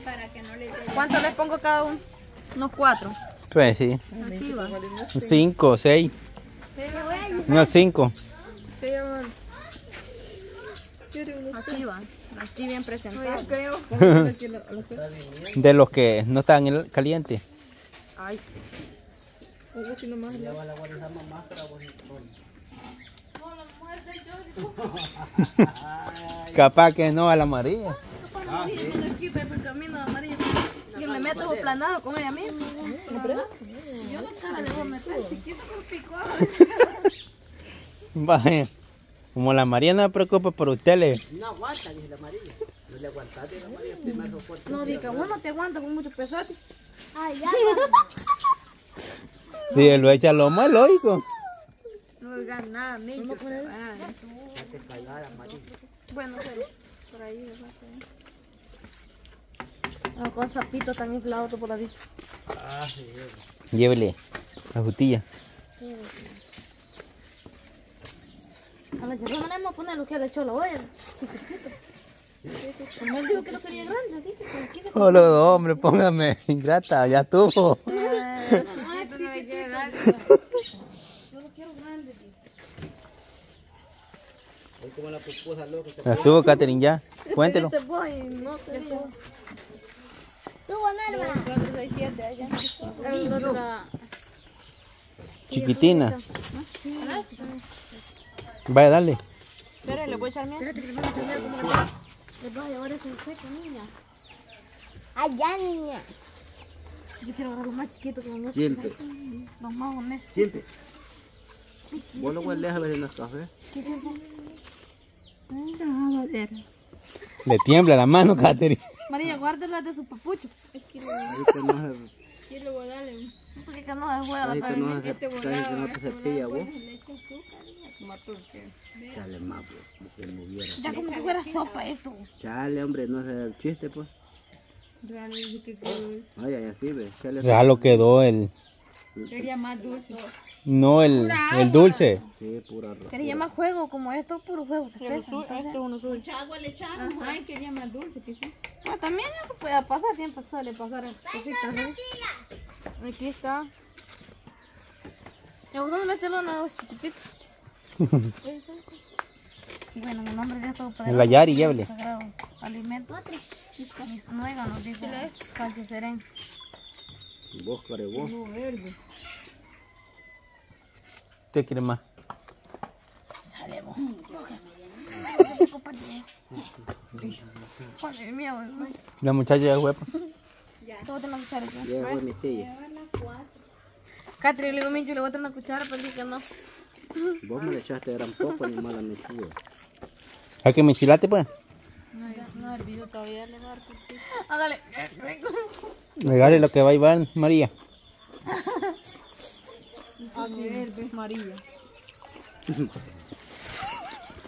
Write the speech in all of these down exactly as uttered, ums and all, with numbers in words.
para que no le llegue. ¿Cuánto les pongo cada uno? Unos cuatro. Pues sí. Así va. Cinco, seis. Unos cinco. Así va. Así bien presentado. De los que no están calientes. Ay. Capaz que no a la amarilla. Ah, sí. Yo le meto planado con ella misma. Yo no le voy a meter, si quiero picó. Como la María no se preocupa por ustedes. No aguanta, dice la María. No le aguantaste la María primero. No, diga, uno te aguanta con muchos pesotes. Ay, ya. Sí, lo echa lo más lógico. No oigas nada, Mincho. Bueno, por ahí. Ah, con sapito tan inflado por ahí. Ah, sí. Llévele la jutilla. Sí. A ver, si no vamos a poner lo que le echó la olla. Chiquitito. Como él dijo que lo quería grande, ¿viste? Hola, hombre, póngame ingrata, ya tuvo. Chiquito no le quiere dar. Yo lo quiero grande, es como la pupusa loca. ¿La tuvo, Catherine, ya? Cuéntelo. Tuvo Norma. cuatro seis siete allá. El otro era... Chiquitina. Vaya, dale. Espera, le voy a echar miedo. Espérate que le voy a echar miedo como que va. Le voy a llevar ese seco, niña. Allá, niña. Yo quiero agarrar los más chiquitos que los más. Siempre. Los más honestos. Siempre. Vos no hueles a ver en los cafés. ¿Qué es eso? No va a doler. Le tiembla la mano, Catherine. María, guárdala de su papucho. Es que no. Yo le voy a darle. Porque que no es huevo. Este no es cepilla, vos. Chale, más, pues, que me hubiera. Ya como que fuera sopa esto. Chale, hombre, no es el chiste, pues. Real lo que quedó. Ay, ay, así, ve. Real lo quedó el... Quería más dulce. No, el, el dulce. Sí, pura ropa. Quería más juego, como esto, puro juego. Se pesa, su, esto uno sube. Mucha agua le echamos. Ay, quería más dulce, que sí. Pues también eso puede pasar, siempre suele pasar cositas, ¿eh? Aquí está. Me gustó la chelona, los chiquititos. Bueno, mi nombre de todo para la Yari, llévele. Alimento. Mis nueganos, dice Sánchez Serén. Vos, Carebó. ¿Usted quiere más? Sale vos. La muchacha ya es huepa. Ya. Todo tengo que estar aquí. Ya es mi tía. Catherine, le digo, Mincho, le voy a traer una cuchara, pero dice que no. Vos me le echaste gran poco, animal, a mi tío. ¿Hay que me enchilate, pues? No, no, hervido todavía, le va a dar cuchillo. Hágale. Regale lo que va a llevar María. Así es, María.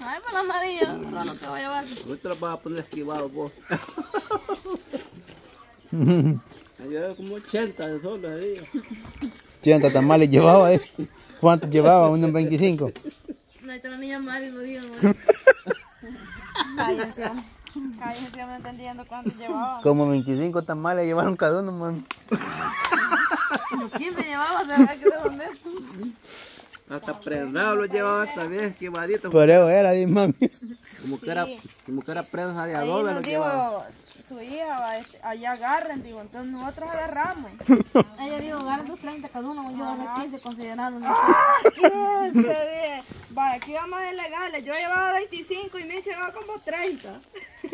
Ay, para María, no, lo que va a llevar. Hoy te lo vas a poner esquivado, vos. Yo como ochenta de solo, ahí. ochenta tamales llevaba, ¿eh? ¿Cuántos llevaba? ¿Unos veinticinco? No, esta la niña mal y lo digo, güey. Cállense, cállense, me entendiendo cuántos llevaba. Como veinticinco tamales llevaron cada uno, mami. ¿Quién me llevaba? ¿Sabes qué se dónde? Hasta prendado lo llevaba hasta bien esquivadito. Por eso era, dice mami. Como que era, como que era prensa de adobe lo llevaba. Su hija, allá agarran, digo, entonces nosotros agarramos. Ella dijo, agarran los treinta cada uno, yo agarré quince considerando. ¡Ah, quince! Vaya, aquí vamos a delegarle, yo llevaba veinticinco y Mincho llevaba como treinta.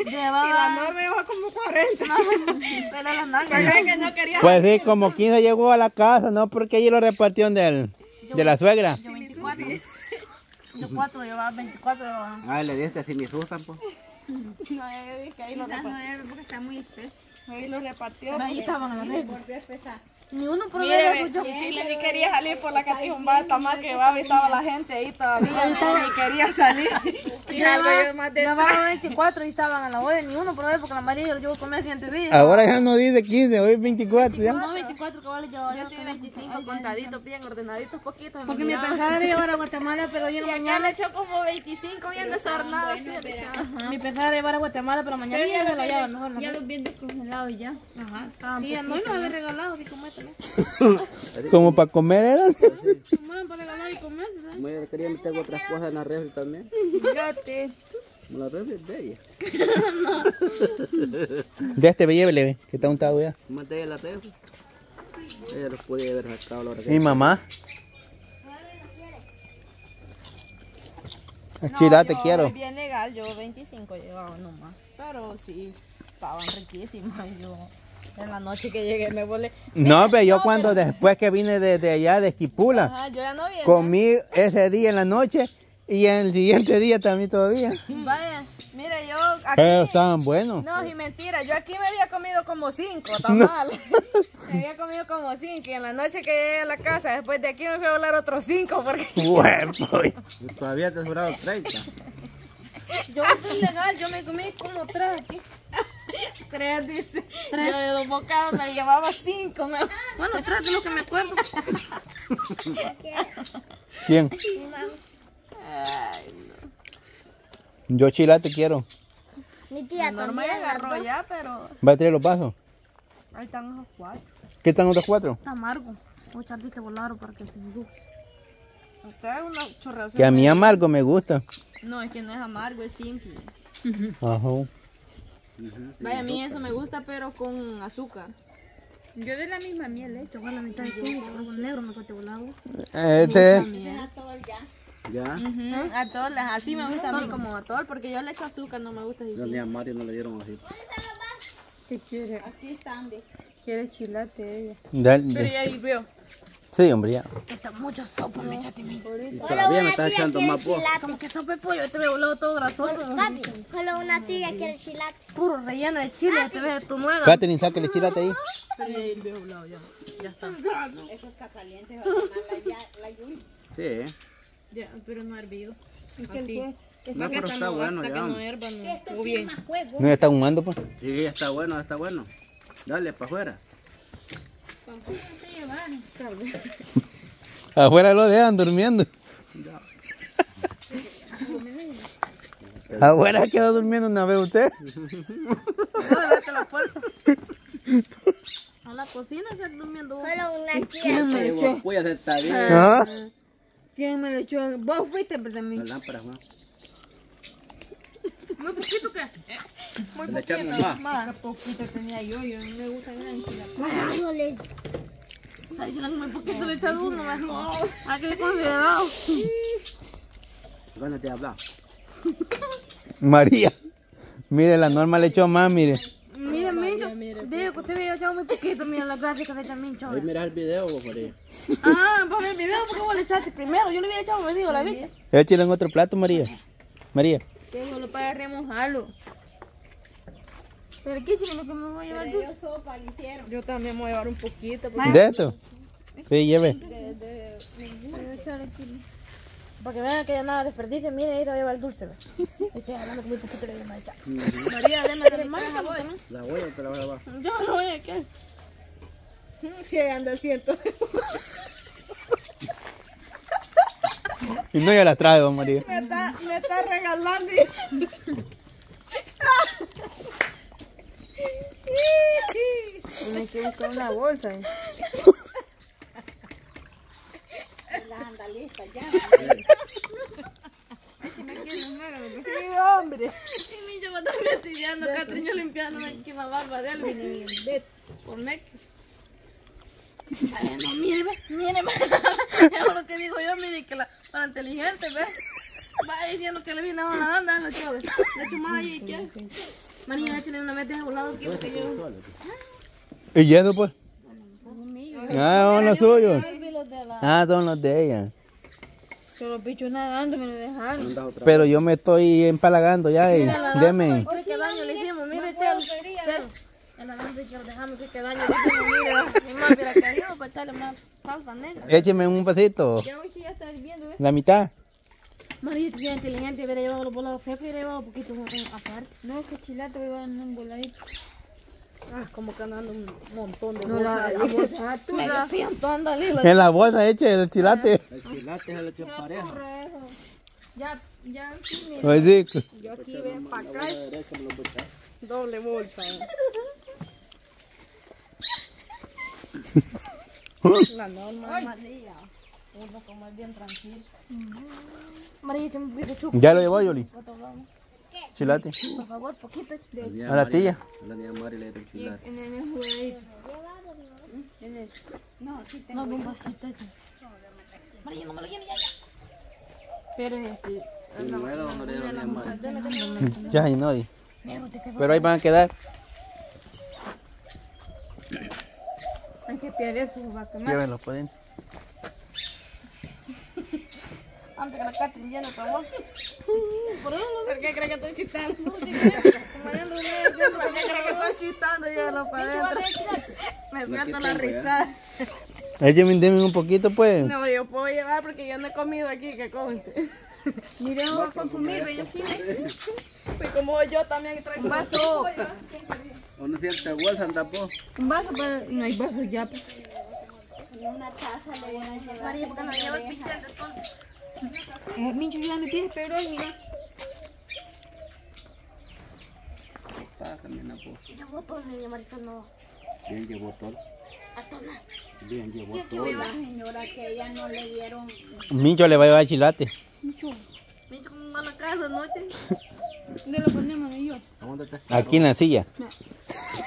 Llevaba... Y la Norma llevaba como cuarenta. Pero la Norma creen que no quería... Pues sí, como quince llegó a la casa, ¿no? Porque ella lo repartió de la suegra. Yo veinticuatro. veinticuatro, llevaba veinticuatro. Ay, le diste así, me asustan, pues. No, es que ahí lo repartió. No debe porque está muy espeso. Ahí lo repartió. Ahí estaban los negros. Ni uno por medio. Yo ni quería salir por la catijumbata más que va, estaba la gente ahí todavía. Ni quería salir. Y algo yo más de veinticuatro y estaban a la olla. Ni uno por medio porque la mayoría yo comía el siguiente día. Ahora ya no dice quince, hoy es veinticuatro. No, veinticuatro. cuatro caballos llevaban. Yo sí, veinticinco contaditos, bien ordenaditos, poquitos. Porque me pensaba de llevar a Guatemala, pero yo mañana le echó como veinticinco bien desornados. Me pensaba de llevar a Guatemala, pero mañana ya se lo llevo mejor. Ya los bien descongelados ya. Ajá. Y a mí los había regalado, dijo, mételo. ¿Como para comer eran? Para regalar y comer, ¿sabes? Bueno, yo quería meter otras cosas en la refri también. Fíjate. La refri es de ella. De este belleve, leve, que está untado ya. Más de ella la refri. Ella los puede haber sacado a la hora que... ¿Mi mamá? Chila, te quiero. Muy bien legal, yo veinticinco llevaba nomás. Pero sí, estaban riquísimas yo. En la noche que llegué me volé. No, pero yo cuando después que vine de, de allá de Esquipula, ajá, yo ya no vine. Comí ese día en la noche y en el siguiente día también todavía. Vaya, mira yo aquí. Pero estaban buenos. No, y mentira, yo aquí me había comido como cinco tamales. No. Me había comido como cinco y en la noche que llegué a la casa, después de aquí me fui a volar otros cinco porque... Bueno, todavía te has durado treinta. Yo fui legal, yo me comí como tres aquí. Tres, dice. Tres. Yo de dos bocados me llevaba cinco. Me... Bueno, tres de lo que me acuerdo. ¿Quién? Ay, no. Yo, Chila, te quiero. Mi tía no me agarró ya, pero... ¿Va a traer los vasos? Ahí están los cuatro. ¿Qué están los cuatro? Está amargo. O echarte que volaron para que se induce. Que a mí amargo me gusta. No, es que no es amargo, es simple. Ajá. Vaya, a mí eso me gusta, pero con azúcar. Yo de la misma miel, ¿eh? Te voy a la mitad de cubo, con negro me corté volado. Este. ¿Ya? Uh-huh. A todas las, así me gusta a mí como a todas, porque yo le echo azúcar, no me gusta. Los de Mario no le dieron así. ¿Qué quiere? Aquí están, de. Quiere chilate ella. Dale. Pero ya hirvió. Sí, hombre, ya. Está mucho sopa, me echaste mi. Y todavía me está echando más pollo. Como que sopa de pollo, yo te veo volado todo grasoso. Papi, solo una tía quiere chilate. Puro relleno de chile, te ves tu nueva. Katherine, saca el chilate ahí. Pero ya el viejo volado, ya. Ya está. Eso está caliente, va a tomar la lluvia. Sí. Ya, pero no ha hervido. Es que el pie. No, pero está bueno ya. Esto tiene más juego. No, ya está humando, pues. Sí, ya está bueno, ya está bueno. Dale, para afuera. Afuera lo dejan durmiendo. Afuera quedó durmiendo una vez usted. A la cocina quedó durmiendo. ¿Quién me lo echó? ¿Ah? ¿Quién me lo echó? Vos fuiste, pero también. Las lámparas, ¿no? Muy poquito que. Muy poquito más. Poquito tenía yo, yo no me gusta nada enchiladas. Está llegando muy poquito le echado uno, mejor. ¿A qué le considerado? Ganas de hablar. María, mire, la Norma le echó más, mire. Mire, Mincho, digo que usted me había echado muy poquito, mire la gráfica que echa Mincho. Ahí miras el video, vos, María. Ah, para ver el video, ¿por qué vos le echaste primero? Yo le hubiera echado, me digo, la viste. Échale en otro plato, María. María. Solo para remojarlo. Pero qué chico, lo que me voy a llevar tú. Yo sopa, le hicieron. Yo también me voy a llevar un poquito. Porque... ¿De esto? Sí, lleve. De, de... Para que vean que ya nada desperdicia, mire, ahí te voy a llevar el dulce. Estoy hablando que muy poquito le voy a echar. María, déjame de mi casa, voy. La voy a te la voy a llevar. Yo no voy a qué. Si anda el ciento. Y no ya las trae, don María. Me está, me está regalando. Me quiero buscar una bolsa. Las andalistas ya. Si me quiero negro, que sí, hombre. Sí, mi yo también estoy tirando, Catriño limpiándome aquí la barba de él. Por mec. Ay, no, mire, mire, es lo que digo yo, mire, que la para inteligente, ¿ves? Va diciendo que le viene a la danda, la chave. La chumada ahí, ¿qué? María, échale una vez de volado, quiero que yo. ¿Y yendo, pues? Ah, son los suyos. Ah, son los de ella. Yo los bichos nadando, me lo dejaron. Pero yo me estoy empalagando ya, y deme. ¿Qué daño le hicimos? Mire, Chelo, Chelo. En la noche quiero dejarme que quede daño. Mire, mi mamá hubiera caído para echarle más salsa negra. Écheme un pasito. Ya hoy sí ya está hirviendo, ¿eh? La mitad. María, tú eres inteligente, hubiera llevado los volados secos y hubiera llevado un poquito aparte. No, es que chilate, voy a dar un voladito. Ah, como que andan un montón de no, bolsas. La, la bolsa, tú me siento, ándale. La... En la bolsa eche el chilate. El chilate es el que pareja. Ya, ya aquí, mira. Oye, yo aquí ven para acá. Doble bolsa. La norma es María. Uno como es bien tranquilo. María, yo me pido chupo. ¿Ya lo llevó, Yoli? Chilate. Por favor, poquito. A la tía. A la tía Mari le da el chilate. En el juguete. No, aquí tengo. No, un vasito. María, no me lo llene ya. Pero es este. Ya, no di. Pero ahí van a quedar. Hay que pierde su vaca. Llévenlo, pueden. Antes que la caten llena, por favor. ¿Por qué creen que estoy chistando? ¿Por qué creen que estoy chistando? Llévenlo para adentro. Me suelto la risa. Deme un poquito, pues. No, yo puedo llevar porque yo no he comido aquí, que conste. Mire, no voy a consumir, yo sí. Pues como yo también traigo un vaso. Uno siente bolsa, anda po. Un vaso, pero no hay vaso ya. Y una taza le voy a llevar. María, porque no lleva el pichel de todo. Mincho, ya me pide, pero mira. Está también a po. Yo voy por mi marita, no. Bien, llevo todo. Bien, llevó todo. Yo la señora que ella no le dieron. Mincho le va a llevar chilate. Mincho, Mincho como va a la casa anoche. ¿Dónde lo ponemos yo? Aquí en la silla. No.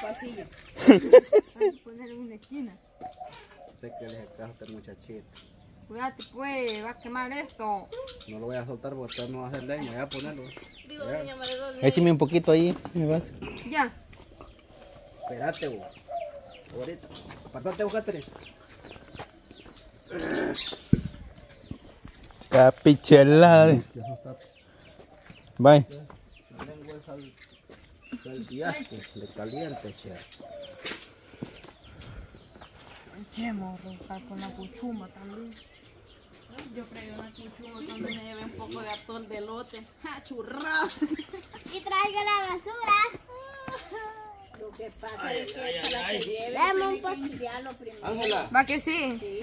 Pasillo. Hay que ponerle una esquina. Sé que les encaja este muchachito. Cuídate pues, va a quemar esto. No lo voy a soltar porque no va a hacer leña, voy a ponerlo. Digo, doña Maredón. Écheme un poquito ahí, me vas. Ya. Espérate vos. Ahorita. Apartate, Catherine. Capichelade. Bye. No tengo el sal, sal diaste, le caliente, che. Che, morro, está con la cuchuma también. Yo traigo una cuchuma donde me lleve un poco de atol de lote. ¡Ja, churrado! Y traigo la basura. Lo que pasa es que la que lleve, dame un poquito. Ángela. ¿Va que sí? Sí.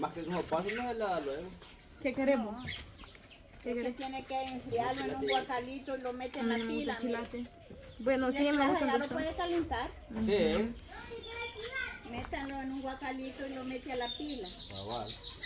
Más que nos pasen, no es la luego. ¿Qué queremos? Que tiene que enfriarlo en un guacalito y lo mete en la pila. Bueno, sí, me gusta. ¿Ya lo puede calentar? Sí. Métalo en un guacalito y lo mete a la pila. Ah, vale.